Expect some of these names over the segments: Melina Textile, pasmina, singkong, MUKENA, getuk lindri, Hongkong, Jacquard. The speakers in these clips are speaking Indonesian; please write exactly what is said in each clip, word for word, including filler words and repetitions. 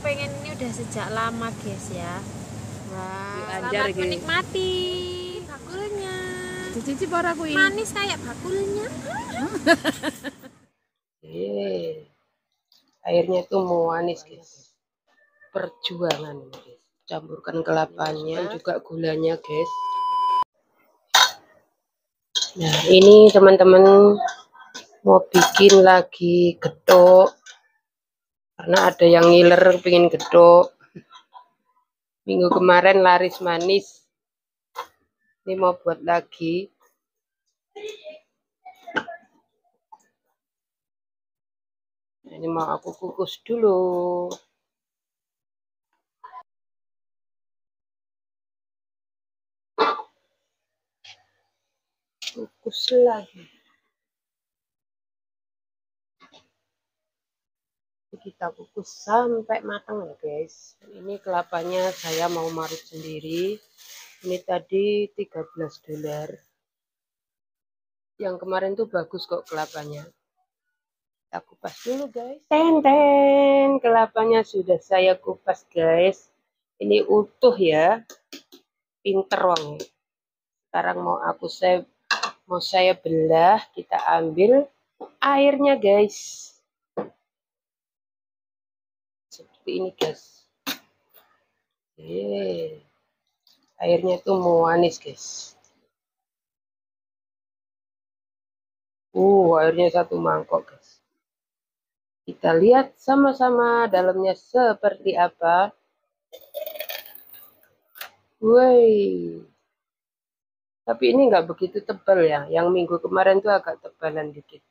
pengen ini udah sejak lama guys ya. Wah, wow, selamat menikmati bakulnya. Cicip ora kuwi. Manis kayak bakulnya. Ye. Airnya tuh manis guys. Perjuangan guys. Campurkan kelapanya juga gulanya guys. Nah, ini teman-teman mau bikin lagi getuk. Karena ada yang ngiler pengen getuk. Minggu kemarin laris manis. Ini mau buat lagi. Ini mau aku kukus dulu. Kukus lagi. Kita kukus sampai matang ya guys. Ini kelapanya saya mau marut sendiri. Ini tadi tiga belas dolar. Yang kemarin tuh bagus kok kelapanya. Kita kupas dulu guys. Tenten, kelapanya sudah saya kupas guys. Ini utuh ya. Pinter wong. Sekarang mau aku saya mau saya belah, kita ambil airnya guys. Ini guys, Yeay. Airnya tuh manis guys. Uh, airnya satu mangkok guys. Kita lihat sama-sama dalamnya seperti apa. Woi, tapi ini nggak begitu tebal ya. Yang minggu kemarin tuh agak tebalan dikit.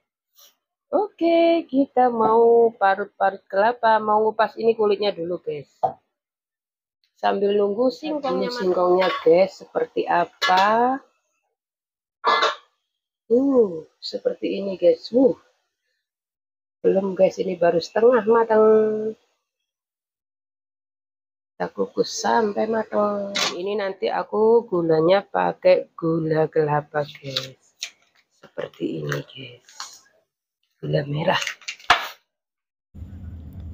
Oke, kita mau parut-parut kelapa, mau ngupas ini kulitnya dulu guys. Sambil nunggu singkongnya, singkongnya guys, seperti apa? Uh, seperti ini guys. Uh, belum guys, ini baru setengah matang. Kita kukus sampai matang. Ini nanti aku gulanya pakai gula kelapa guys. Seperti ini guys. Gula merah.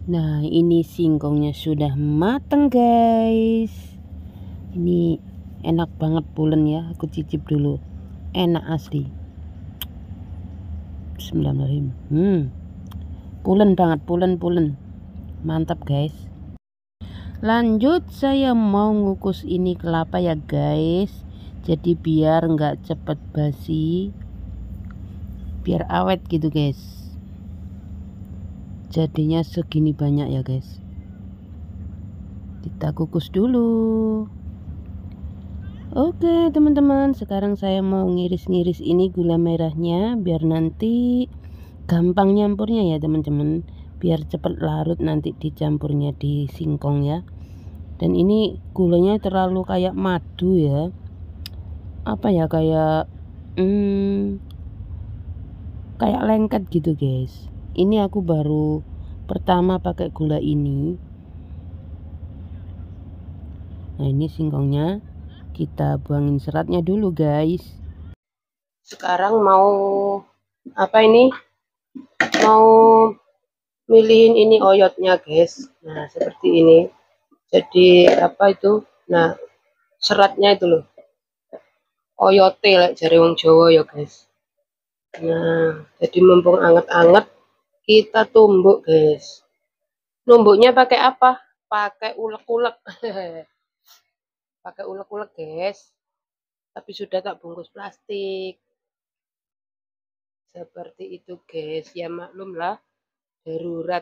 Nah, ini singkongnya sudah mateng guys. Ini enak banget pulen ya. Aku cicip dulu. Enak asli. Bismillahirrahmanirrahim. Hmm. Pulen banget, pulen pulen. Mantap guys. Lanjut saya mau ngukus ini kelapa ya guys. Jadi biar nggak cepet basi. Biar awet gitu guys. Jadinya segini banyak ya guys. Kita kukus dulu. Oke teman-teman, sekarang saya mau ngiris-ngiris ini gula merahnya biar nanti gampang nyampurnya ya teman-teman. Biar cepat larut nanti dicampurnya di singkong ya. Dan ini gulanya terlalu kayak madu ya. Apa ya, kayak hmm, kayak lengket gitu guys. Ini aku baru pertama pakai gula ini. Nah, ini singkongnya kita buangin seratnya dulu guys. Sekarang mau apa ini, mau milihin ini oyotnya guys. Nah, seperti ini. Jadi apa itu, nah seratnya itu loh, oyote lah jare wong Jawa ya guys. Nah, jadi mumpung anget-anget kita tumbuk guys. Numbuknya pakai apa? Pakai ulek-ulek. Pakai ulek-ulek guys. Tapi sudah tak bungkus plastik. Seperti itu guys. Ya maklumlah, darurat.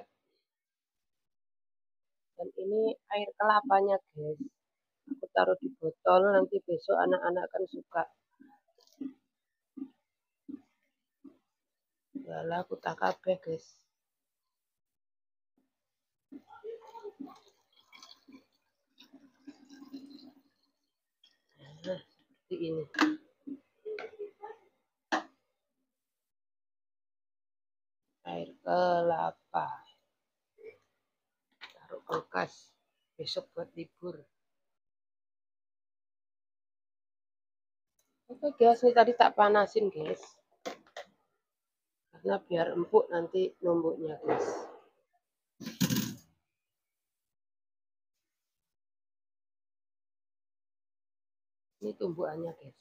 Dan ini air kelapanya guys. Aku taruh di botol, nanti besok anak-anak kan suka. Walah aku tak kabeh guys. Nah, seperti ini. Air kelapa. Taruh kulkas. Besok buat libur. Oke guys, ini tadi tak panasin guys. Nah, biar empuk nanti numbuknya guys. Ini tumbuhannya, guys.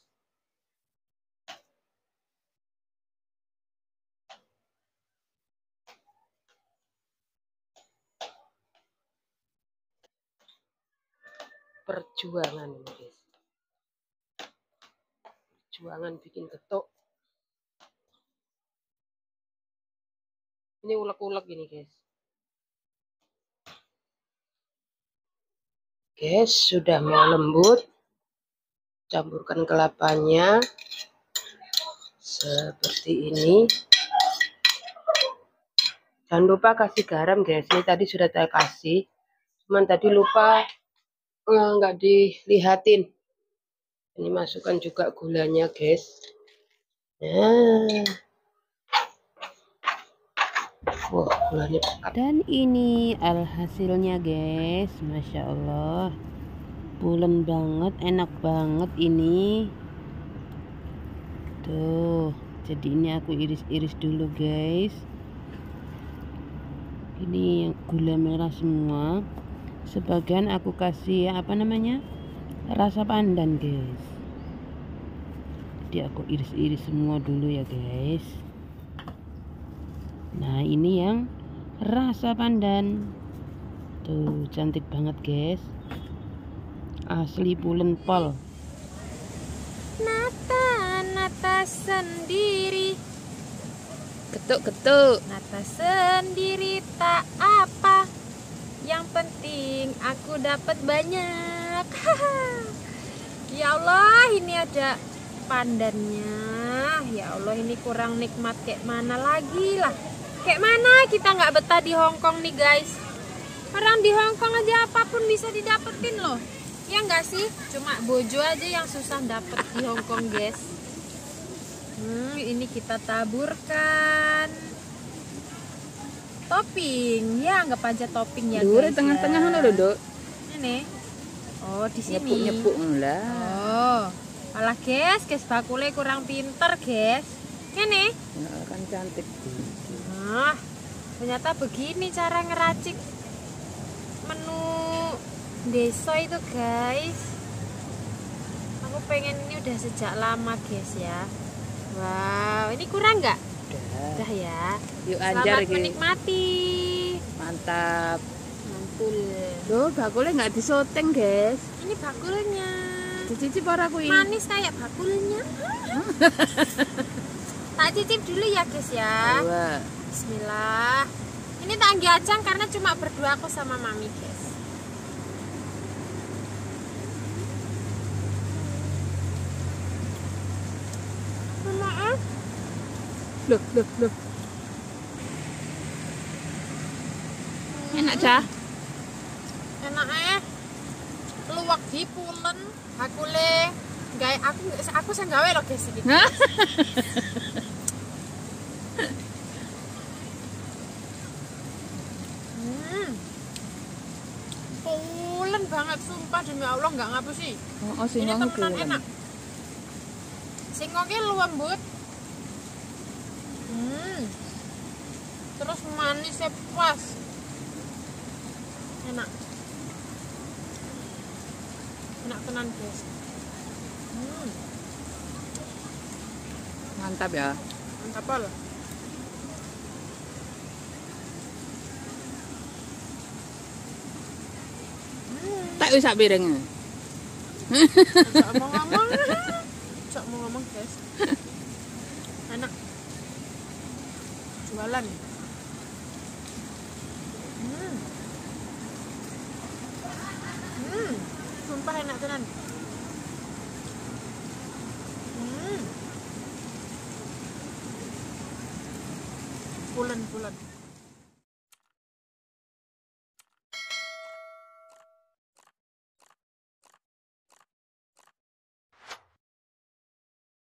Perjuangan ini, guys. Perjuangan bikin getuk. Ini ulek-ulek gini, guys. Guys, sudah mau lembut. Campurkan kelapanya seperti ini. Jangan lupa kasih garam, guys. Ini tadi sudah saya kasih. Cuman tadi lupa nggak dilihatin. Ini masukkan juga gulanya, guys. Nah. Wow, dan ini alhasilnya, guys. Masya Allah, pulen banget, enak banget ini. Tuh, jadi ini aku iris-iris dulu, guys. Ini yang gula merah semua. Sebagian aku kasih ya, apa namanya, rasa pandan, guys. Jadi aku iris-iris semua dulu ya, guys. Nah, ini yang rasa pandan. Tuh, cantik banget, guys. Asli pulen pol. Nata, nata sendiri. Getuk-getuk. Nata sendiri tak apa. Yang penting aku dapat banyak. Ya Allah, ini ada pandannya. Ya Allah, ini kurang nikmat kayak mana lagi lah. Kayak mana kita nggak betah di Hongkong nih, guys. Orang di Hongkong aja apapun bisa didapetin loh. Ya nggak sih? Cuma bojo aja yang susah dapet di Hongkong, guys. Hmm, ini kita taburkan topping. Ya anggap aja topping ya, guys. Di tengah-tengah mana loh, Dok? Ini. Oh, di sini. Nyepuk-nyepuk lah. Oh. Alah, guys, guys bakule kurang pinter, guys. Ini. Nah, kan cantik. Nah, ternyata begini cara ngeracik menu desa itu, guys. Aku pengen ini udah sejak lama, guys, ya. Wow, ini kurang nggak? Udah. Udah ya. Yuk, selamat ajar, menikmati. Guys. Mantap. Mantul. Loh, bakule nggak disoteng, guys. Ini bakulenya. Dicicip aku ini. Manis kayak bakulenya. Tak cicip dulu ya, guys, ya. Awa. Bismillah. Ini tak anggi ajang karena cuma berdua aku sama mami, guys. Maaf. Loh, loh, loh. Enak, Cah. Enak, eh. Luwak di pulen, bakule. Gaya aku aku senggawe loh, guys, gitu. Pulen banget, sumpah demi Allah nggak ngapus sih. Oh, oh, ini temenan enak. Singkongnya lembut. Hmm. Terus manisnya pas. Enak. Enak tenan, guys. Hmm. Mantap ya. Mantap pol. Tak usah bereng. Ngomong-ngomong. Cak mau ngomong, guys. Enak. Jualan. Hmm. Hmm. Sumpah enak tenan. Hmm. Pulen-pulen.